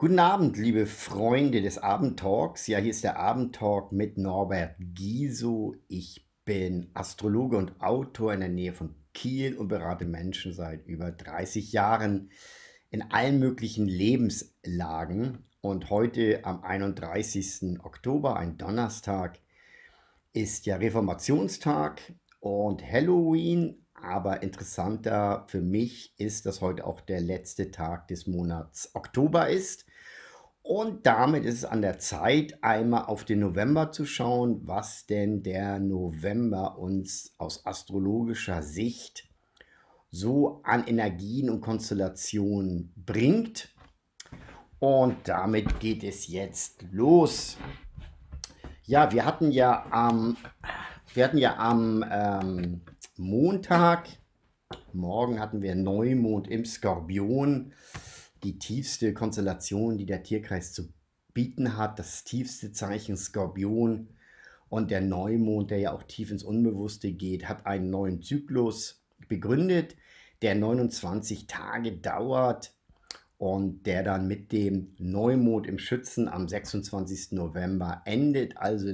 Guten Abend, liebe Freunde des Abendtalks. Ja, hier ist der Abendtalk mit Norbert Giesow. Ich bin Astrologe und Autor in der Nähe von Kiel und berate Menschen seit über 30 Jahren in allen möglichen Lebenslagen. Und heute am 31. Oktober, ein Donnerstag, ist ja Reformationstag und Halloween. Aber interessanter für mich ist, dass heute auch der letzte Tag des Monats Oktober ist. Und damit ist es an der Zeit, einmal auf den November zu schauen, was denn der November uns aus astrologischer Sicht so an Energien und Konstellationen bringt. Und damit geht es jetzt los. Ja, wir hatten ja am Montag, morgen hatten wir Neumond im Skorpion, die tiefste Konstellation, die der Tierkreis zu bieten hat, das tiefste Zeichen Skorpion, und der Neumond, der ja auch tief ins Unbewusste geht, hat einen neuen Zyklus begründet, der 29 Tage dauert und der dann mit dem Neumond im Schützen am 26. November endet. Also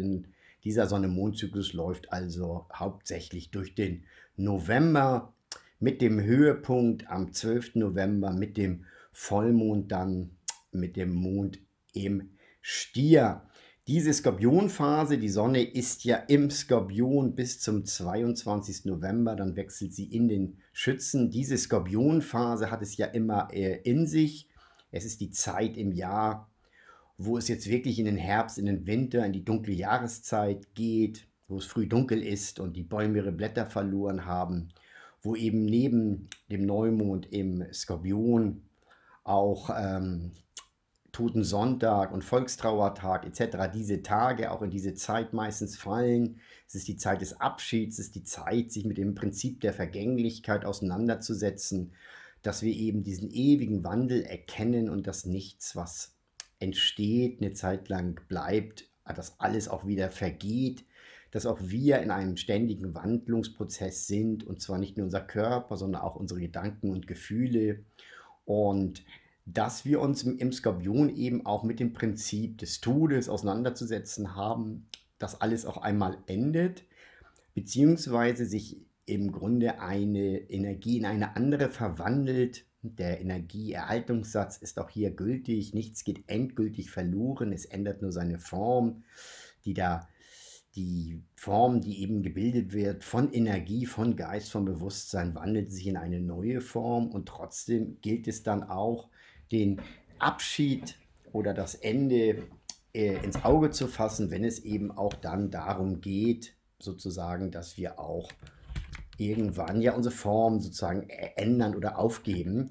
dieser Sonne-Mond-Zyklus läuft also hauptsächlich durch den November mit dem Höhepunkt am 12. November mit dem Vollmond, dann mit dem Mond im Stier. Diese Skorpionphase, die Sonne ist ja im Skorpion bis zum 22. November, dann wechselt sie in den Schützen. Diese Skorpionphase hat es ja immer in sich. Es ist die Zeit im Jahr, wo es jetzt wirklich in den Herbst, in den Winter, in die dunkle Jahreszeit geht, wo es früh dunkel ist und die Bäume ihre Blätter verloren haben, wo eben neben dem Neumond im Skorpion auch Totensonntag und Volkstrauertag etc. diese Tage auch in diese Zeit meistens fallen. Es ist die Zeit des Abschieds, es ist die Zeit, sich mit dem Prinzip der Vergänglichkeit auseinanderzusetzen, dass wir eben diesen ewigen Wandel erkennen und dass nichts, was entsteht, eine Zeit lang bleibt, dass alles auch wieder vergeht, dass auch wir in einem ständigen Wandlungsprozess sind, und zwar nicht nur unser Körper, sondern auch unsere Gedanken und Gefühle, und dass wir uns im Skorpion eben auch mit dem Prinzip des Todes auseinanderzusetzen haben, dass alles auch einmal endet, beziehungsweise sich im Grunde eine Energie in eine andere verwandelt. Der Energieerhaltungssatz ist auch hier gültig. Nichts geht endgültig verloren. Es ändert nur seine Form, die eben gebildet wird von Energie, von Geist, von Bewusstsein, wandelt sich in eine neue Form. Und trotzdem gilt es dann auch, den Abschied oder das Ende ins Auge zu fassen, wenn es eben auch dann darum geht, sozusagen, dass wir auch irgendwann ja unsere Form sozusagen ändern oder aufgeben.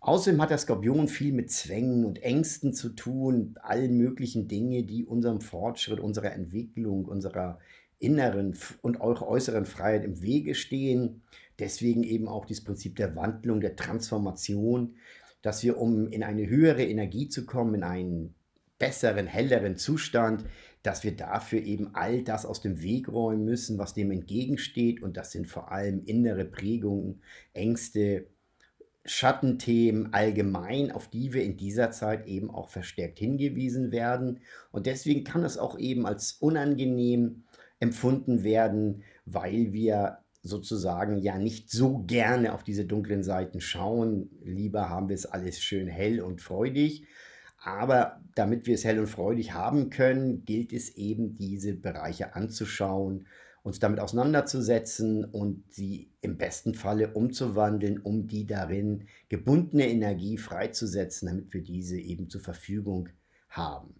Außerdem hat der Skorpion viel mit Zwängen und Ängsten zu tun, allen möglichen Dinge, die unserem Fortschritt, unserer Entwicklung, unserer inneren und auch äußeren Freiheit im Wege stehen. Deswegen eben auch dieses Prinzip der Wandlung, der Transformation, dass wir, um in eine höhere Energie zu kommen, in einen besseren, helleren Zustand, dass wir dafür eben all das aus dem Weg räumen müssen, was dem entgegensteht. Und das sind vor allem innere Prägungen, Ängste, Schattenthemen allgemein, auf die wir in dieser Zeit eben auch verstärkt hingewiesen werden. Und deswegen kann es auch eben als unangenehm empfunden werden, weil wir sozusagen ja nicht so gerne auf diese dunklen Seiten schauen. Lieber haben wir es alles schön hell und freudig. Aber damit wir es hell und freudig haben können, gilt es eben, diese Bereiche anzuschauen, uns damit auseinanderzusetzen und sie im besten Falle umzuwandeln, um die darin gebundene Energie freizusetzen, damit wir diese eben zur Verfügung haben.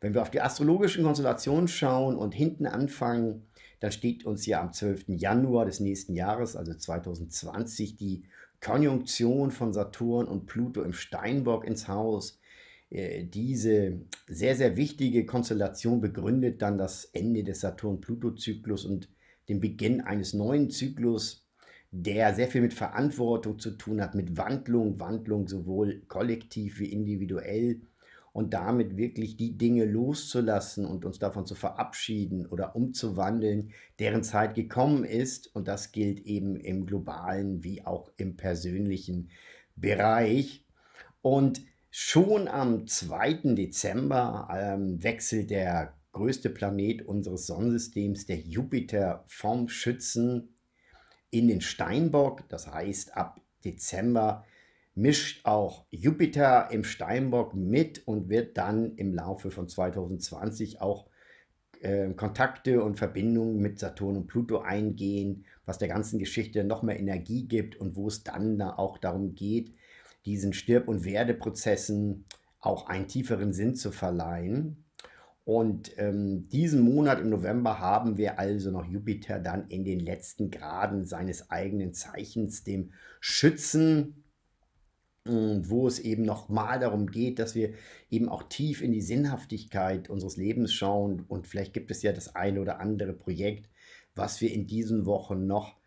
Wenn wir auf die astrologischen Konstellationen schauen und hinten anfangen, dann steht uns ja am 12. Januar des nächsten Jahres, also 2020, die Konjunktion von Saturn und Pluto im Steinbock ins Haus. Diese sehr, sehr wichtige Konstellation begründet dann das Ende des Saturn-Pluto-Zyklus und den Beginn eines neuen Zyklus, der sehr viel mit Verantwortung zu tun hat, mit Wandlung, sowohl kollektiv wie individuell, und damit wirklich die Dinge loszulassen und uns davon zu verabschieden oder umzuwandeln, deren Zeit gekommen ist, und das gilt eben im globalen wie auch im persönlichen Bereich. Und Schon am 2. Dezember wechselt der größte Planet unseres Sonnensystems, der Jupiter, vom Schützen in den Steinbock. Das heißt, ab Dezember mischt auch Jupiter im Steinbock mit und wird dann im Laufe von 2020 auch Kontakte und Verbindungen mit Saturn und Pluto eingehen, was der ganzen Geschichte noch mehr Energie gibt und wo es dann da auch darum geht, diesen Stirb- und Werdeprozessen auch einen tieferen Sinn zu verleihen. Und diesen Monat im November haben wir also noch Jupiter dann in den letzten Graden seines eigenen Zeichens, dem Schützen, wo es eben nochmal darum geht, dass wir eben auch tief in die Sinnhaftigkeit unseres Lebens schauen. Und vielleicht gibt es ja das eine oder andere Projekt, was wir in diesen Wochen noch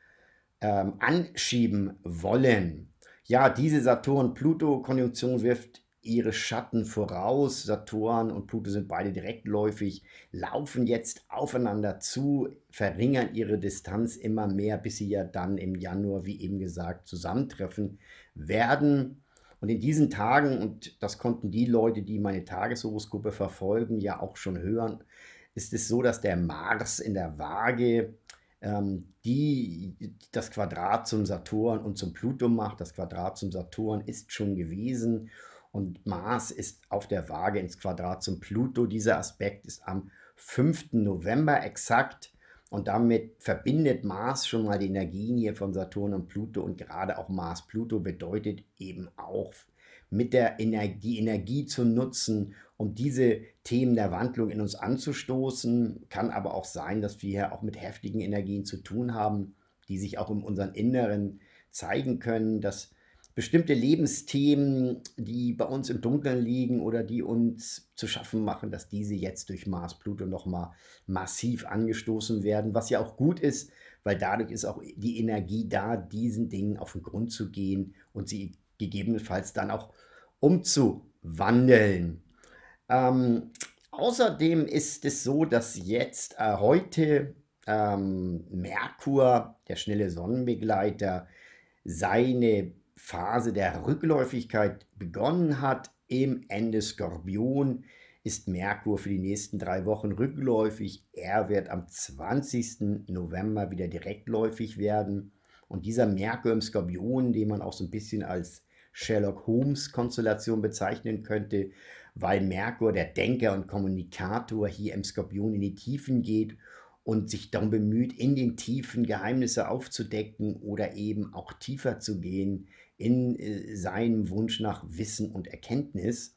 anschieben wollen. Ja, diese Saturn-Pluto-Konjunktion wirft ihre Schatten voraus. Saturn und Pluto sind beide direktläufig, laufen jetzt aufeinander zu, verringern ihre Distanz immer mehr, bis sie ja dann im Januar, wie eben gesagt, zusammentreffen werden. Und in diesen Tagen, und das konnten die Leute, die meine Tageshoroskope verfolgen, ja auch schon hören, ist es so, dass der Mars in der Waage das Quadrat zum Saturn und zum Pluto macht. Das Quadrat zum Saturn ist schon gewesen und Mars ist auf der Waage ins Quadrat zum Pluto. Dieser Aspekt ist am 5. November exakt und damit verbindet Mars schon mal die Energien hier von Saturn und Pluto, und gerade auch Mars-Pluto bedeutet eben auch mit der Energie zu nutzen, um diese Themen der Wandlung in uns anzustoßen. Kann aber auch sein, dass wir hier auch mit heftigen Energien zu tun haben, die sich auch in unseren Inneren zeigen können, dass bestimmte Lebensthemen, die bei uns im Dunkeln liegen oder die uns zu schaffen machen, dass diese jetzt durch Mars, Pluto nochmal massiv angestoßen werden, was ja auch gut ist, weil dadurch ist auch die Energie da, diesen Dingen auf den Grund zu gehen und sie gegebenenfalls dann auch umzuwandeln. Außerdem ist es so, dass jetzt heute Merkur, der schnelle Sonnenbegleiter, seine Phase der Rückläufigkeit begonnen hat. Im Ende Skorpion ist Merkur für die nächsten 3 Wochen rückläufig. Er wird am 20. November wieder direktläufig werden. Und dieser Merkur im Skorpion, den man auch so ein bisschen als Sherlock Holmes Konstellation bezeichnen könnte, weil Merkur, der Denker und Kommunikator, hier im Skorpion in die Tiefen geht und sich darum bemüht, in den Tiefen Geheimnisse aufzudecken oder eben auch tiefer zu gehen in seinem Wunsch nach Wissen und Erkenntnis.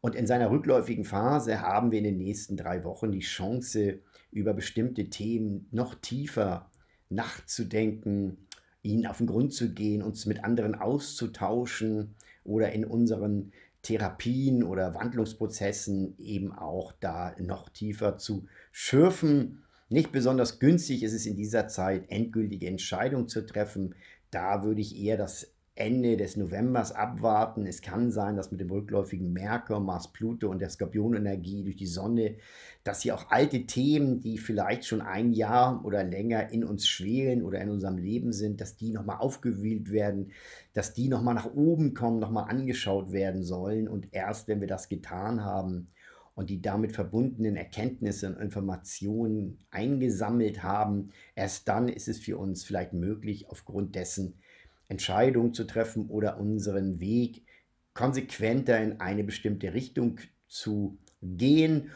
Und in seiner rückläufigen Phase haben wir in den nächsten 3 Wochen die Chance, über bestimmte Themen noch tiefer nachzudenken, ihnen auf den Grund zu gehen, uns mit anderen auszutauschen oder in unseren Therapien oder Wandlungsprozessen eben auch da noch tiefer zu schürfen. Nicht besonders günstig ist es in dieser Zeit, endgültige Entscheidungen zu treffen. Da würde ich eher das Ende des Novembers abwarten. Es kann sein, dass mit dem rückläufigen Merkur, Mars, Pluto und der Skorpionenergie durch die Sonne, dass hier auch alte Themen, die vielleicht schon ein Jahr oder länger in uns schwelen oder in unserem Leben sind, dass die nochmal aufgewühlt werden, dass die nochmal nach oben kommen, nochmal angeschaut werden sollen. Und erst wenn wir das getan haben und die damit verbundenen Erkenntnisse und Informationen eingesammelt haben, erst dann ist es für uns vielleicht möglich, aufgrund dessen Entscheidungen zu treffen oder unseren Weg konsequenter in eine bestimmte Richtung zu gehen.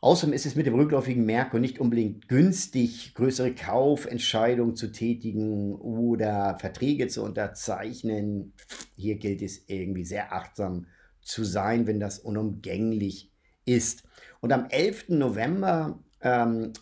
Außerdem ist es mit dem rückläufigen Merkur nicht unbedingt günstig, größere Kaufentscheidungen zu tätigen oder Verträge zu unterzeichnen. Hier gilt es irgendwie sehr achtsam zu sein, wenn das unumgänglich ist. Und am 11. November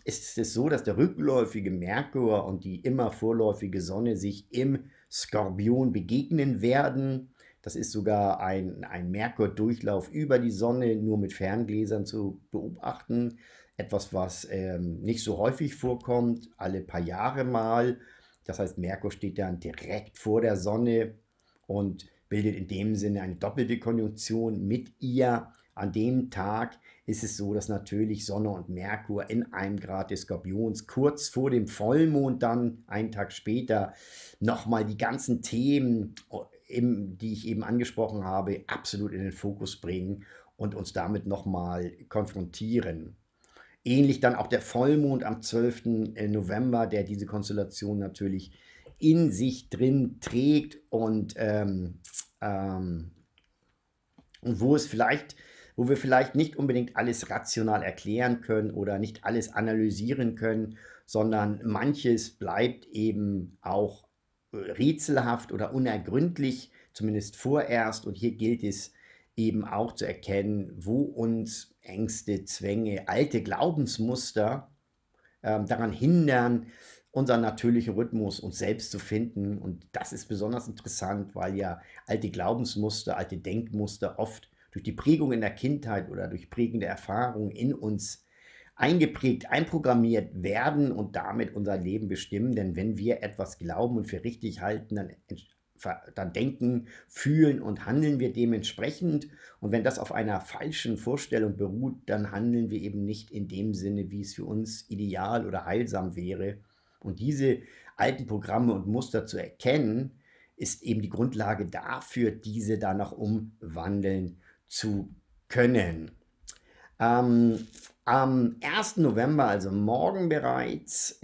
ist es so, dass der rückläufige Merkur und die immer vorläufige Sonne sich im Skorpion begegnen werden. Das ist sogar ein Merkur-Durchlauf über die Sonne, nur mit Ferngläsern zu beobachten. Etwas, was nicht so häufig vorkommt, alle paar Jahre mal. Das heißt, Merkur steht dann direkt vor der Sonne und bildet in dem Sinne eine doppelte Konjunktion mit ihr. An dem Tag ist es so, dass natürlich Sonne und Merkur in einem Grad des Skorpions kurz vor dem Vollmond dann, einen Tag später, nochmal die ganzen Themen die ich eben angesprochen habe, absolut in den Fokus bringen und uns damit nochmal konfrontieren. Ähnlich dann auch der Vollmond am 12. November, der diese Konstellation natürlich in sich drin trägt und wo wir vielleicht nicht unbedingt alles rational erklären können oder nicht alles analysieren können, sondern manches bleibt eben auch rätselhaft oder unergründlich, zumindest vorerst. Und hier gilt es eben auch zu erkennen, wo uns Ängste, Zwänge, alte Glaubensmuster daran hindern, unseren natürlichen Rhythmus uns selbst zu finden. Und das ist besonders interessant, weil ja alte Glaubensmuster, alte Denkmuster oft durch die Prägung in der Kindheit oder durch prägende Erfahrungen in uns eingeprägt, einprogrammiert werden und damit unser Leben bestimmen. Denn wenn wir etwas glauben und für richtig halten, dann denken, fühlen und handeln wir dementsprechend. Und wenn das auf einer falschen Vorstellung beruht, dann handeln wir eben nicht in dem Sinne, wie es für uns ideal oder heilsam wäre. Und diese alten Programme und Muster zu erkennen, ist eben die Grundlage dafür, diese danach umwandeln zu können. Am 1. November, also morgen bereits,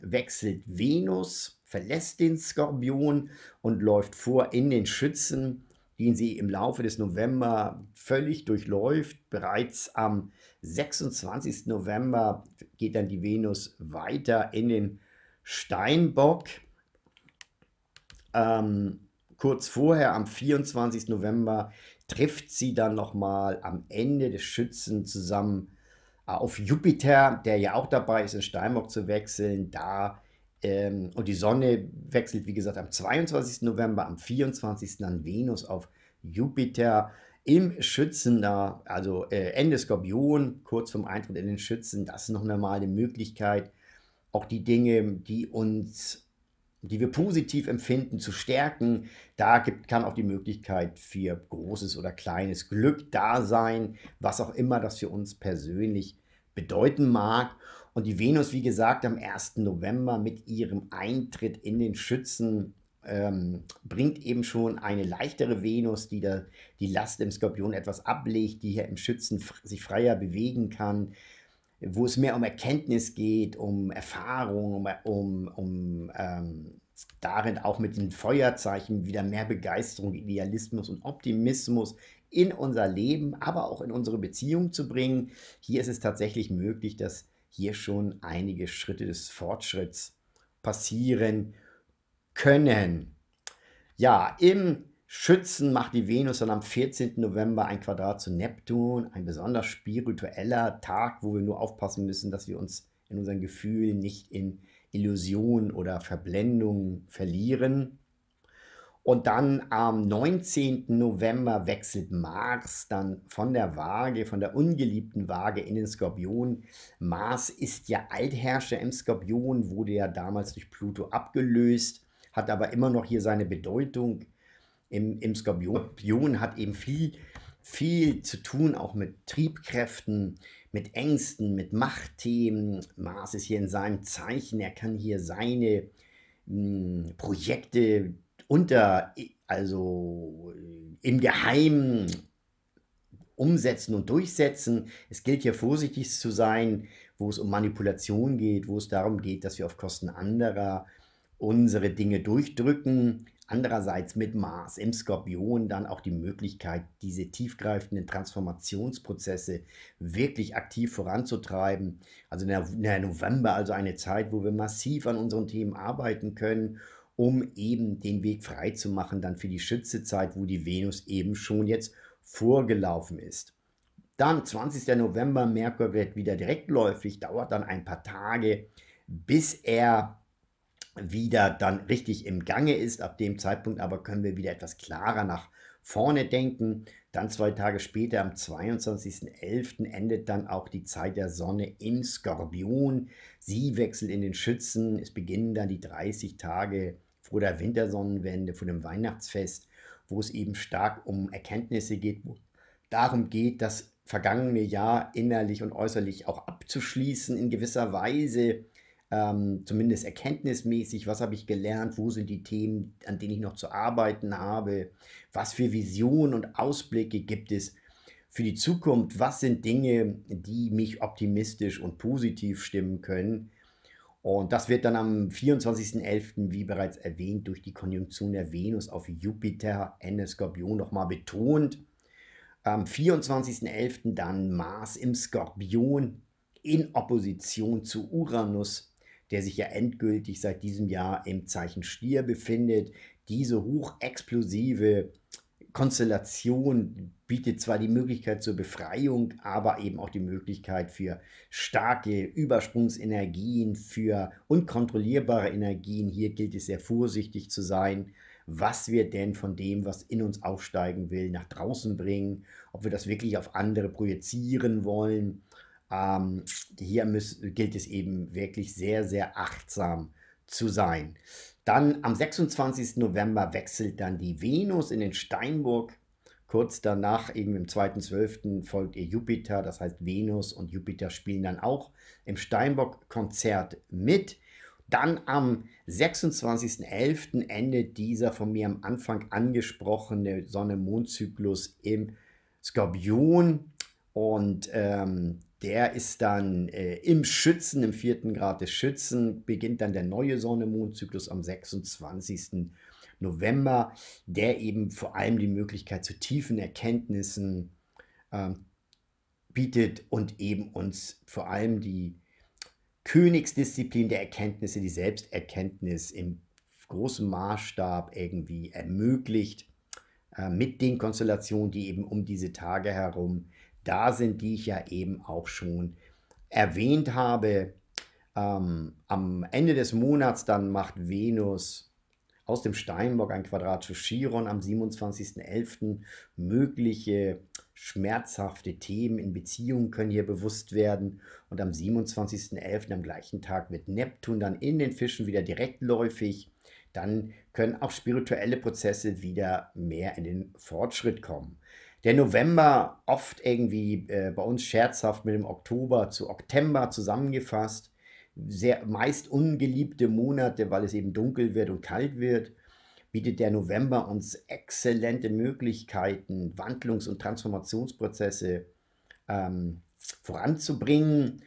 wechselt Venus, verlässt den Skorpion und läuft vor in den Schützen, den sie im Laufe des November völlig durchläuft. Bereits am 26. November geht dann die Venus weiter in den Steinbock. Kurz vorher, am 24. November, trifft sie dann nochmal am Ende des Schützen zusammen auf Jupiter, der ja auch dabei ist, in Steinbock zu wechseln. Und die Sonne wechselt, wie gesagt, am 22. November, am 24. dann Venus auf Jupiter im Schützen, also Ende Skorpion, kurz vorm Eintritt in den Schützen. Das ist noch einmal eine Möglichkeit, auch die Dinge, die wir positiv empfinden, zu stärken. Da kann auch die Möglichkeit für großes oder kleines Glück da sein, was auch immer das für uns persönlich bedeuten mag. Und die Venus, wie gesagt, am 1. November mit ihrem Eintritt in den Schützen bringt eben schon eine leichtere Venus, die da die Last im Skorpion etwas ablegt, die hier im Schützen sich freier bewegen kann, wo es mehr um Erkenntnis geht, um Erfahrung, darin auch mit den Feuerzeichen wieder mehr Begeisterung, Idealismus und Optimismus in unser Leben, aber auch in unsere Beziehung zu bringen. Hier ist es tatsächlich möglich, dass hier schon einige Schritte des Fortschritts passieren können. Ja, im Schützen macht die Venus dann am 14. November ein Quadrat zu Neptun, ein besonders spiritueller Tag, wo wir nur aufpassen müssen, dass wir uns in unseren Gefühlen nicht in Illusionen oder Verblendungen verlieren. Und dann am 19. November wechselt Mars dann von der Waage, von der ungeliebten Waage in den Skorpion. Mars ist ja Altherrscher im Skorpion, wurde ja damals durch Pluto abgelöst, hat aber immer noch hier seine Bedeutung. Im Skorpion hat eben viel zu tun, auch mit Triebkräften, mit Ängsten, mit Machtthemen. Mars ist hier in seinem Zeichen, er kann hier seine Projekte im Geheimen umsetzen und durchsetzen. Es gilt hier vorsichtig zu sein, wo es um Manipulation geht, wo es darum geht, dass wir auf Kosten anderer unsere Dinge durchdrücken. Andererseits mit Mars im Skorpion dann auch die Möglichkeit, diese tiefgreifenden Transformationsprozesse wirklich aktiv voranzutreiben. Also der November, also eine Zeit, wo wir massiv an unseren Themen arbeiten können, um eben den Weg frei zu machen, dann für die Schützezeit, wo die Venus eben schon jetzt vorgelaufen ist. Dann 20. November, Merkur wird wieder direktläufig, dauert dann ein paar Tage, bis er wieder dann richtig im Gange ist. Ab dem Zeitpunkt aber können wir wieder etwas klarer nach vorne denken. Dann 2 Tage später, am 22.11. endet dann auch die Zeit der Sonne im Skorpion. Sie wechselt in den Schützen. Es beginnen dann die 30 Tage vor der Wintersonnenwende, vor dem Weihnachtsfest, wo es eben stark um Erkenntnisse geht, wo darum geht, das vergangene Jahr innerlich und äußerlich auch abzuschließen in gewisser Weise. zumindest erkenntnismäßig, was habe ich gelernt, wo sind die Themen, an denen ich noch zu arbeiten habe, was für Visionen und Ausblicke gibt es für die Zukunft, was sind Dinge, die mich optimistisch und positiv stimmen können. Und das wird dann am 24.11., wie bereits erwähnt, durch die Konjunktion der Venus auf Jupiter, Ende Skorpion, nochmal betont. Am 24.11. dann Mars im Skorpion in Opposition zu Uranus, der sich ja endgültig seit diesem Jahr im Zeichen Stier befindet. Diese hochexplosive Konstellation bietet zwar die Möglichkeit zur Befreiung, aber eben auch die Möglichkeit für starke Übersprungsenergien, für unkontrollierbare Energien. Hier gilt es sehr vorsichtig zu sein, was wir denn von dem, was in uns aufsteigen will, nach draußen bringen, ob wir das wirklich auf andere projizieren wollen. Hier gilt es eben wirklich sehr, sehr achtsam zu sein. Dann am 26. November wechselt dann die Venus in den Steinbock. Kurz danach, eben im 2.12. folgt ihr Jupiter. Das heißt, Venus und Jupiter spielen dann auch im Steinbock-Konzert mit. Dann am 26.11. endet dieser von mir am Anfang angesprochene Sonne-Mond-Zyklus im Skorpion. Und der ist dann im Schützen, im 4. Grad des Schützen, beginnt dann der neue Sonne-Mond-Zyklus am 26. November, der eben vor allem die Möglichkeit zu tiefen Erkenntnissen bietet und eben uns vor allem die Königsdisziplin der Erkenntnisse, die Selbsterkenntnis im großen Maßstab irgendwie ermöglicht, mit den Konstellationen, die eben um diese Tage herum da sind, die ich ja eben auch schon erwähnt habe. Am Ende des Monats dann macht Venus aus dem Steinbock ein Quadrat zu Chiron am 27.11. Mögliche schmerzhafte Themen in Beziehungen können hier bewusst werden. Und am 27.11. am gleichen Tag wird Neptun dann in den Fischen wieder direktläufig. Dann können auch spirituelle Prozesse wieder mehr in den Fortschritt kommen. Der November, oft irgendwie bei uns scherzhaft mit dem Oktober zu Oktember zusammengefasst, meist ungeliebte Monate, weil es eben dunkel wird und kalt wird, bietet der November uns exzellente Möglichkeiten, Wandlungs- und Transformationsprozesse voranzubringen,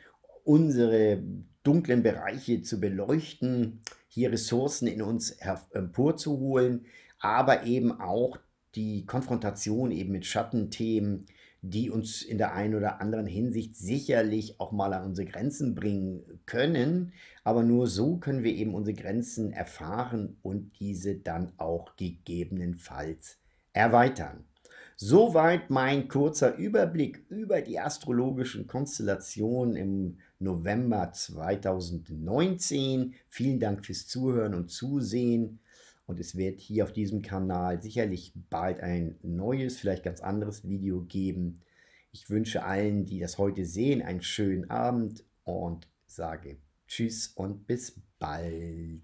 unsere dunklen Bereiche zu beleuchten, hier Ressourcen in uns emporzuholen, aber eben auch die Konfrontation eben mit Schattenthemen, die uns in der einen oder anderen Hinsicht sicherlich auch mal an unsere Grenzen bringen können. Aber nur so können wir eben unsere Grenzen erfahren und diese dann auch gegebenenfalls erweitern. Soweit mein kurzer Überblick über die astrologischen Konstellationen im November 2019. Vielen Dank fürs Zuhören und Zusehen. Und es wird hier auf diesem Kanal sicherlich bald ein neues, vielleicht ganz anderes Video geben. Ich wünsche allen, die das heute sehen, einen schönen Abend und sage Tschüss und bis bald.